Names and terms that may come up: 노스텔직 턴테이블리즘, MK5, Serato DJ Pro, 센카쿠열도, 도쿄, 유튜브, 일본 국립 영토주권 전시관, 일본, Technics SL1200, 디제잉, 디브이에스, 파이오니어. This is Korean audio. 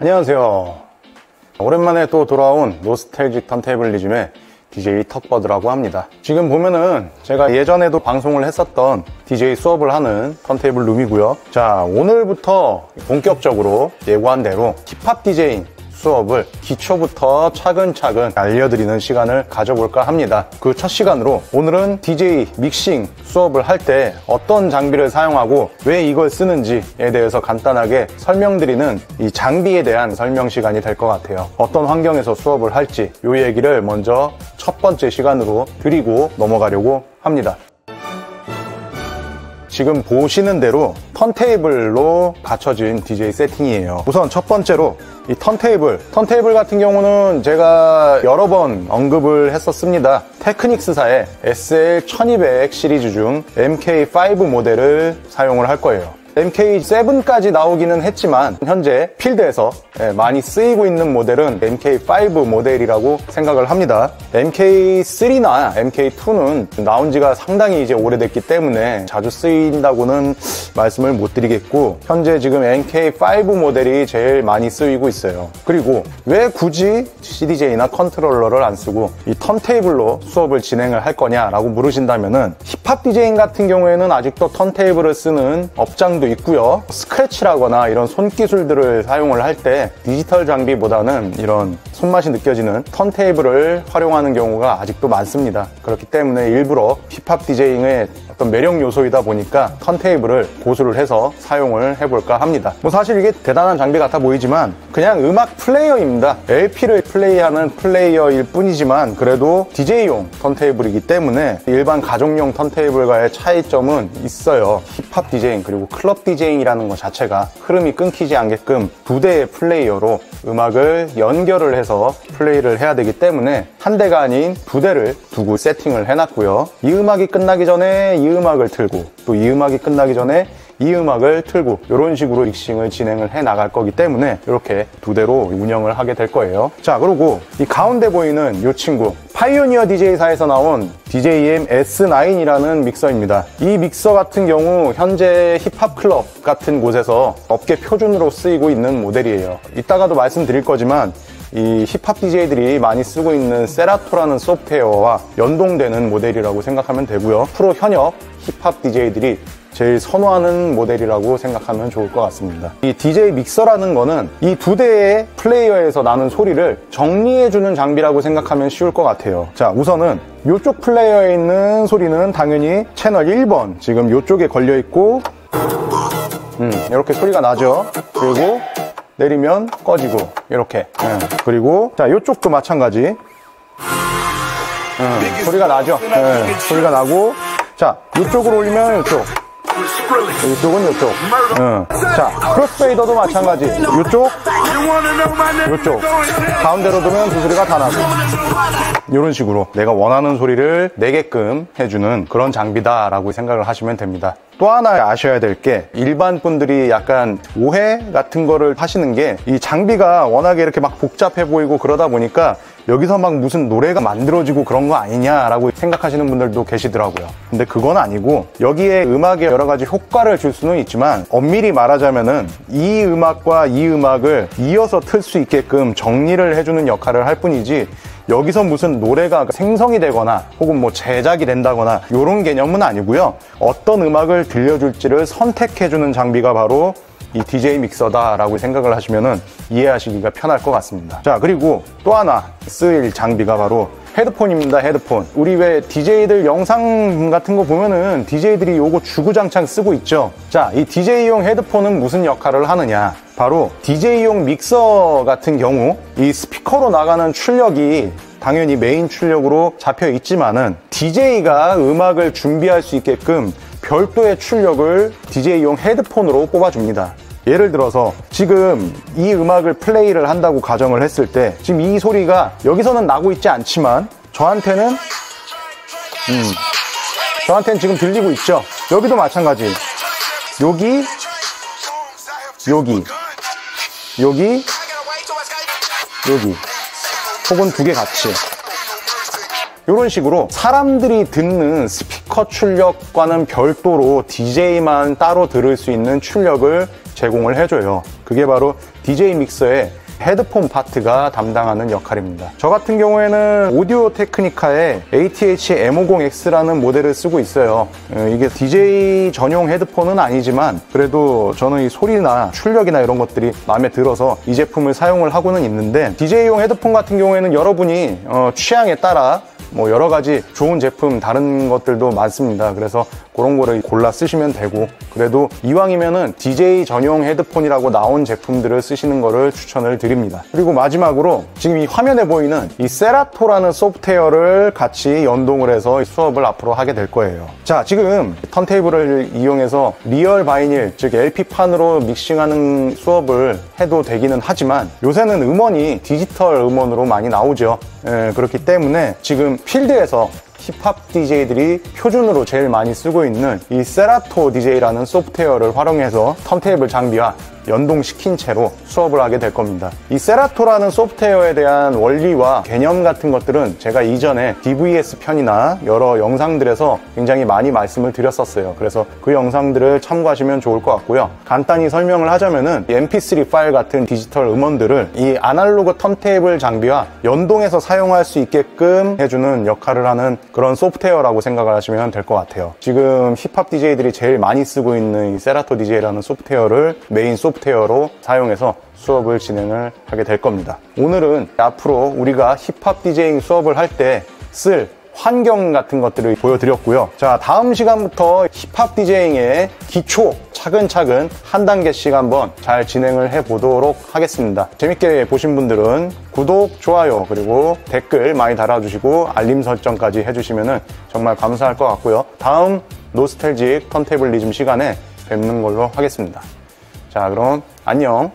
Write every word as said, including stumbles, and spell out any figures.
안녕하세요. 오랜만에 또 돌아온 노스텔직 턴테이블리즘의 디제이 턱버드라고 합니다. 지금 보면은 제가 예전에도 방송을 했었던 디제이 수업을 하는 턴테이블 룸이고요. 자, 오늘부터 본격적으로 예고한 대로 힙합 디제잉 수업을 기초부터 차근차근 알려드리는 시간을 가져볼까 합니다. 그 첫 시간으로 오늘은 디제이 믹싱 수업을 할 때 어떤 장비를 사용하고 왜 이걸 쓰는지에 대해서 간단하게 설명드리는 이 장비에 대한 설명 시간이 될 것 같아요. 어떤 환경에서 수업을 할지 이 얘기를 먼저 첫 번째 시간으로 드리고 넘어가려고 합니다. 지금 보시는 대로 턴테이블로 갖춰진 디제이 세팅이에요. 우선 첫 번째로 이 턴테이블 턴테이블 같은 경우는 제가 여러 번 언급을 했었습니다. 테크닉스사의 에스엘 천이백 시리즈 중 엠케이 파이브 모델을 사용을 할 거예요. 엠케이 세븐까지 나오기는 했지만 현재 필드에서 많이 쓰이고 있는 모델은 엠케이 파이브 모델이라고 생각을 합니다. 엠케이 쓰리나 엠케이 투는 나온 지가 상당히 이제 오래됐기 때문에 자주 쓰인다고는 말씀을 못 드리겠고, 현재 지금 엠케이 파이브 모델이 제일 많이 쓰이고 있어요. 그리고 왜 굳이 씨디제이나 컨트롤러를 안 쓰고 이 턴테이블로 수업을 진행을 할 거냐라고 물으신다면은, 힙합 디제잉 같은 경우에는 아직도 턴테이블을 쓰는 업장도 있고요. 스크래치라거나 이런 손기술들을 사용을 할 때 디지털 장비보다는 이런 손맛이 느껴지는 턴테이블을 활용하는 경우가 아직도 많습니다. 그렇기 때문에 일부러 힙합 디제잉의 어떤 매력 요소이다 보니까 턴테이블을 고수를 해서 사용을 해볼까 합니다. 뭐 사실 이게 대단한 장비 같아 보이지만 그냥 음악 플레이어입니다. 엘피를 플레이하는 플레이어일 뿐이지만 그래도 디제이용 턴테이블이기 때문에 일반 가정용 턴테이블과의 차이점은 있어요. 힙합 디제잉 그리고 클럽 디제잉이라는 것 자체가 흐름이 끊기지 않게끔 두 대의 플레이어로 음악을 연결을 해서 플레이를 해야 되기 때문에 한 대가 아닌 두 대를 두고 세팅을 해놨고요. 이 음악이 끝나기 전에 이 음악을 틀고 또 이 음악이 끝나기 전에 이 음악을 틀고, 이런 식으로 믹싱을 진행을 해 나갈 거기 때문에 이렇게 두 대로 운영을 하게 될 거예요. 자, 그리고 이 가운데 보이는 이 친구, 파이오니어 디제이사에서 나온 디제이엠 에스 나인이라는 믹서입니다. 이 믹서 같은 경우 현재 힙합 클럽 같은 곳에서 업계 표준으로 쓰이고 있는 모델이에요. 이따가도 말씀드릴 거지만 이 힙합 디제이들이 많이 쓰고 있는 세라토라는 소프트웨어와 연동되는 모델이라고 생각하면 되고요. 프로 현역 힙합 디제이들이 제일 선호하는 모델이라고 생각하면 좋을 것 같습니다. 이 디제이 믹서라는 거는 이 두 대의 플레이어에서 나는 소리를 정리해주는 장비라고 생각하면 쉬울 것 같아요. 자, 우선은 이쪽 플레이어에 있는 소리는 당연히 채널 일 번, 지금 이쪽에 걸려있고 음, 이렇게 소리가 나죠. 그리고 내리면 꺼지고 이렇게. 음, 그리고 자, 이쪽도 마찬가지. 음, 소리가 나죠. 음, 소리가 나고, 자, 이쪽으로 올리면 이쪽, 이쪽은 이쪽. 응. 자, 크로스페이더도 마찬가지. 이쪽, 이쪽. 가운데로 두면 두 소리가 다 나고. 이런 식으로 내가 원하는 소리를 내게끔 해주는 그런 장비다라고 생각을 하시면 됩니다. 또 하나 아셔야 될 게, 일반 분들이 약간 오해 같은 거를 하시는 게, 이 장비가 워낙에 이렇게 막 복잡해 보이고 그러다 보니까 여기서 막 무슨 노래가 만들어지고 그런 거 아니냐라고 생각하시는 분들도 계시더라고요. 근데 그건 아니고, 여기에 음악에 여러 가지 효과를 줄 수는 있지만 엄밀히 말하자면은 이 음악과 이 음악을 이어서 틀 수 있게끔 정리를 해주는 역할을 할 뿐이지, 여기서 무슨 노래가 생성이 되거나 혹은 뭐 제작이 된다거나 이런 개념은 아니고요. 어떤 음악을 들려줄지를 선택해주는 장비가 바로 이 디제이 믹서다라고 생각을 하시면은 이해하시기가 편할 것 같습니다. 자, 그리고 또 하나 쓰일 장비가 바로 헤드폰입니다. 헤드폰. 우리 왜 디제이들 영상 같은 거 보면은 디제이들이 요거 주구장창 쓰고 있죠. 자, 이 디제이용 헤드폰은 무슨 역할을 하느냐? 바로 디제이용 믹서 같은 경우 이 스피커로 나가는 출력이 당연히 메인 출력으로 잡혀 있지만은 디제이가 음악을 준비할 수 있게끔 별도의 출력을 디제이용 헤드폰으로 뽑아줍니다. 예를 들어서 지금 이 음악을 플레이를 한다고 가정을 했을 때, 지금 이 소리가 여기서는 나고 있지 않지만 저한테는 음, 저한테는 지금 들리고 있죠. 여기도 마찬가지. 여기, 여기, 여기, 여기, 혹은 두 개 같이. 이런 식으로 사람들이 듣는 스피커 출력과는 별도로 디제이만 따로 들을 수 있는 출력을 제공을 해줘요. 그게 바로 디제이 믹서의 헤드폰 파트가 담당하는 역할입니다. 저 같은 경우에는 오디오 테크니카의 에이티에이치 엠오공 엑스라는 모델을 쓰고 있어요. 이게 디제이 전용 헤드폰은 아니지만 그래도 저는 이 소리나 출력이나 이런 것들이 마음에 들어서 이 제품을 사용을 하고는 있는데, 디제이용 헤드폰 같은 경우에는 여러분이 취향에 따라 뭐 여러 가지 좋은 제품 다른 것들도 많습니다. 그래서 그런 거를 골라 쓰시면 되고, 그래도 이왕이면은 디제이 전용 헤드폰이라고 나온 제품들을 쓰시는 거를 추천을 드립니다. 그리고 마지막으로 지금 이 화면에 보이는 이 세라토라는 소프트웨어를 같이 연동을 해서 수업을 앞으로 하게 될 거예요. 자, 지금 턴테이블을 이용해서 리얼 바이닐, 즉 엘피판으로 믹싱하는 수업을 해도 되기는 하지만 요새는 음원이 디지털 음원으로 많이 나오죠. 예, 그렇기 때문에 지금 필드에서 힙합 디제이들이 표준으로 제일 많이 쓰고 있는 이 세라토 디제이라는 소프트웨어를 활용해서 턴테이블 장비와 연동시킨 채로 수업을 하게 될 겁니다. 이 세라토라는 소프트웨어에 대한 원리와 개념 같은 것들은 제가 이전에 디브이에스 편이나 여러 영상들에서 굉장히 많이 말씀을 드렸었어요. 그래서 그 영상들을 참고하시면 좋을 것 같고요. 간단히 설명을 하자면은 엠피쓰리 파일 같은 디지털 음원들을 이 아날로그 턴테이블 장비와 연동해서 사용할 수 있게끔 해주는 역할을 하는 그런 소프트웨어라고 생각을 하시면 될 것 같아요. 지금 힙합 디제이들이 제일 많이 쓰고 있는 이 세라토 디제이라는 소프트웨어를 메인 소프트웨어 소프트웨어로 사용해서 수업을 진행을 하게 될 겁니다. 오늘은 앞으로 우리가 힙합 디제잉 수업을 할 때 쓸 환경 같은 것들을 보여드렸고요. 자, 다음 시간부터 힙합 디제잉의 기초 차근차근 한 단계씩 한번 잘 진행을 해보도록 하겠습니다. 재밌게 보신 분들은 구독, 좋아요, 그리고 댓글 많이 달아주시고 알림 설정까지 해주시면 정말 감사할 것 같고요. 다음 노스텔직 턴테이블리즘 시간에 뵙는 걸로 하겠습니다. 자, 그럼 안녕.